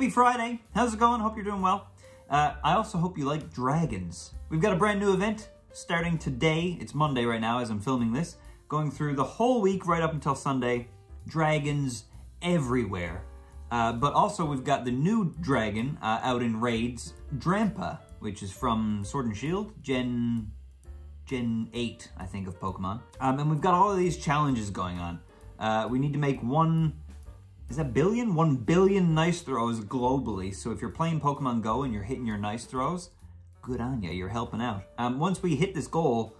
Happy Friday. How's it going? Hope you're doing well. I also hope you like dragons. We've got a brand new event starting today. It's Monday right now as I'm filming this. Going through the whole week right up until Sunday. Dragons everywhere. But also we've got the new dragon out in raids, Drampa, which is from Sword and Shield, Gen 8, I think, of Pokemon. And we've got all of these challenges going on. We need to make 1 billion nice throws globally. So if you're playing Pokemon Go and you're hitting your nice throws, good on you, you're helping out. Once we hit this goal,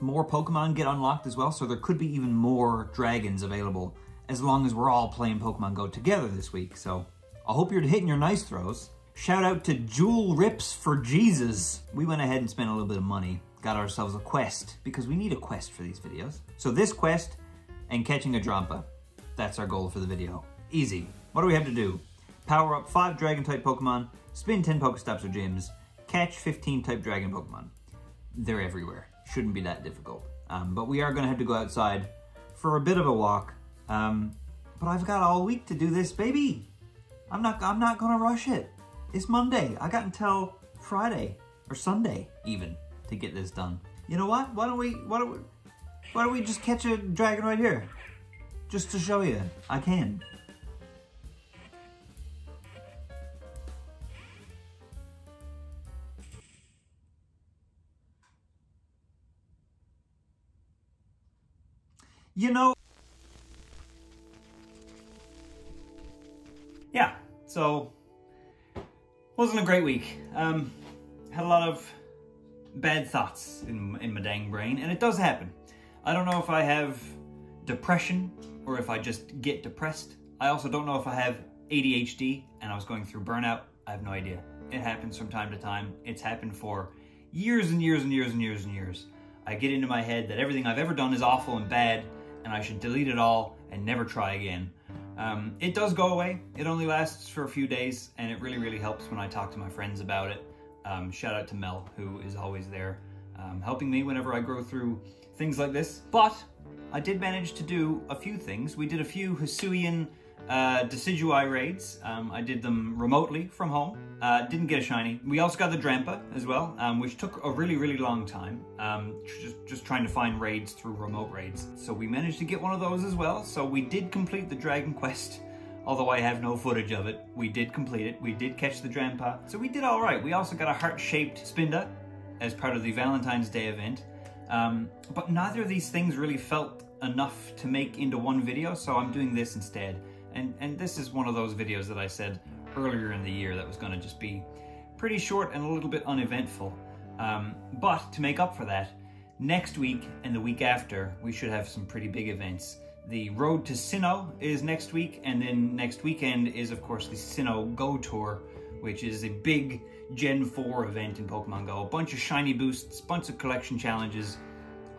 more Pokemon get unlocked as well, so there could be even more dragons available as long as we're all playing Pokemon Go together this week. So I hope you're hitting your nice throws. Shout out to Jewel Rips for Jesus. We went ahead and spent a little bit of money, got ourselves a quest, because we need a quest for these videos. So this quest and catching a Drampa, that's our goal for the video. Easy. What do we have to do? Power up 5 dragon type Pokemon, spin 10 Pokestops or gyms, catch 15 type dragon Pokemon. They're everywhere. Shouldn't be that difficult. But we are gonna have to go outside for a bit of a walk. But I've got all week to do this, baby. I'm not gonna rush it. It's Monday. I got until Friday or Sunday even to get this done. You know what? Why don't we just catch a dragon right here? Just to show you I can. You know. Yeah, so wasn't a great week. Had a lot of bad thoughts in my dang brain, and it does happen. I don't know if I have depression or if I just get depressed. I also don't know if I have ADHD and I was going through burnout. I have no idea. It happens from time to time. It's happened for years and years and years and years and years. I get into my head that everything I've ever done is awful and bad, and I should delete it all and never try again. It does go away. It only lasts for a few days, and it really, really helps when I talk to my friends about it. Shout out to Mel, who is always there, helping me whenever I go through things like this. But I did manage to do a few things. We did a few Hisuian Decidueye raids. I did them remotely from home. Didn't get a shiny. We also got the Drampa as well, which took a really, really long time. Just trying to find raids through remote raids. So we managed to get one of those as well. So we did complete the Dragon Quest, although I have no footage of it. We did complete it. We did catch the Drampa. So we did all right. We also got a heart-shaped Spinda as part of the Valentine's Day event. But neither of these things really felt enough to make into one video, so I'm doing this instead. And this is one of those videos that I said earlier in the year that was going to just be pretty short and a little bit uneventful. But to make up for that, next week and the week after, we should have some pretty big events. The Road to Sinnoh is next week, and then next weekend is, of course, the Sinnoh Go Tour, which is a big Gen 4 event in Pokemon Go. A bunch of shiny boosts, bunch of collection challenges,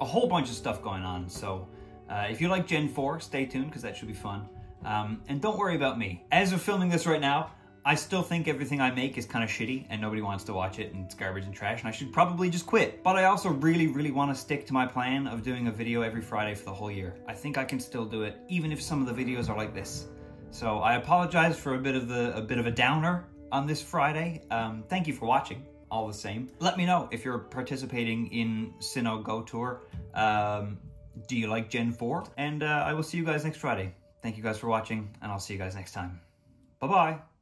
a whole bunch of stuff going on. So if you like Gen 4, stay tuned, because that should be fun. And don't worry about me. As of filming this right now, I still think everything I make is kind of shitty and nobody wants to watch it and it's garbage and trash and I should probably just quit. But I also really, really want to stick to my plan of doing a video every Friday for the whole year. I think I can still do it, even if some of the videos are like this. So I apologize for a bit of a downer on this Friday. Thank you for watching, all the same. Let me know if you're participating in Sinnoh Go Tour. Do you like Gen 4? And I will see you guys next Friday. Thank you guys for watching, and I'll see you guys next time. Bye-bye.